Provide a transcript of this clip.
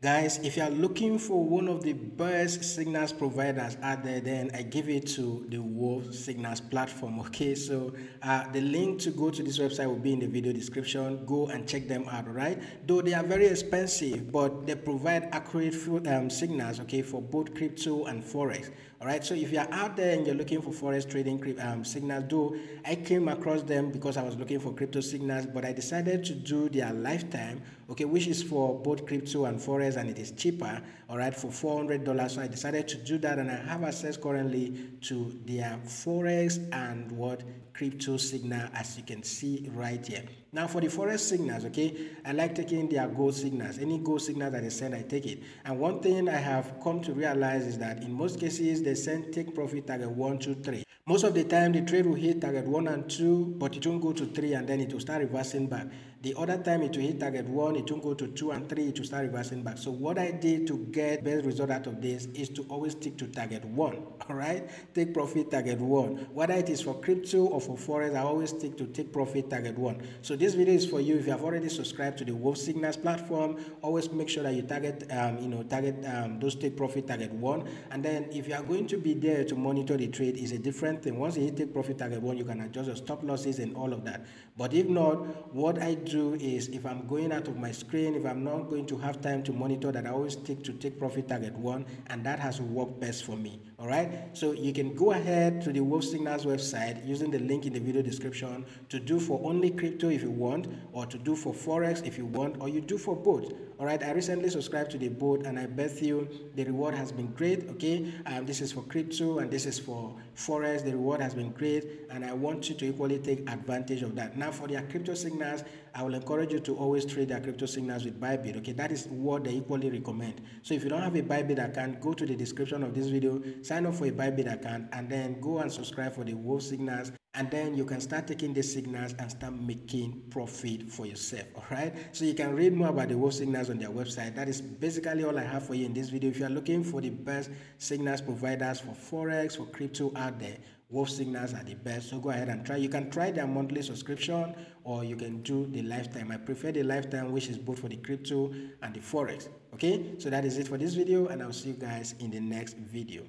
Guys, if you are looking for one of the best signals providers out there, then I give it to the Wolf Signals platform. Okay, so the link to go to this website will be in the video description. Go and check them out, right? Though they are very expensive, but they provide accurate signals, okay, for both crypto and forex. All right, so if you are out there and you're looking for forex trading signals, though I came across them because I was looking for crypto signals, but I decided to do their lifetime, okay, which is for both crypto and forex. And it is cheaper, all right, for $400. So I decided to do that, and I have access currently to their forex and what crypto signal, as you can see right here. Now for the forex signals, okay, I like taking their gold signals. Any gold signal that they send, I take it. And one thing I have come to realize is that in most cases they send take profit target 1, 2, 3. Most of the time the trade will hit target 1 and 2, but it won't go to 3, and then it will start reversing back. The other time it will hit target 1, it won't go to 2 and 3, it will start reversing back. So what I did to get best result out of this is to always stick to target 1, all right? Take profit target 1. Whether it is for crypto or for forex, I always stick to take profit target 1. So this video is for you. If you have already subscribed to the Wolf Signals platform, always make sure that you target, those take profit target 1. And then if you are going to be there to monitor the trade, is a different thing. Once you hit take profit target 1, you can adjust your stop losses and all of that. But if not, what I do is, if I'm going out of my screen, if I'm not going to have time to monitor that, I always stick to take profit target 1, and that has worked best for me. All right, so you can go ahead to the Wolf Signals website using the link in the video description to do for only crypto if you want, or to do for forex if you want, or you do for both. All right, I recently subscribed to the both, and I bet you the reward has been great. Okay, this is for crypto and this is for forex. The reward has been great, and I want you to equally take advantage of that. Now for their crypto signals, I will encourage you to always trade their crypto signals with Bybit. Okay, that is what they equally recommend. So if you don't have a Bybit account, go to the description of this video, sign up for a Bybit account, and then go and subscribe for the Wolf Signals, and then you can start taking the signals and start making profit for yourself. All right, so you can read more about the Wolf Signals on their website. That is basically all I have for you in this video. If you are looking for the best signals providers for forex, for crypto out there, Wolf Signals are the best. So go ahead and try. You can try their monthly subscription, or you can do the lifetime. I prefer the lifetime, which is both for the crypto and the forex. Okay, so that is it for this video, and I'll see you guys in the next video.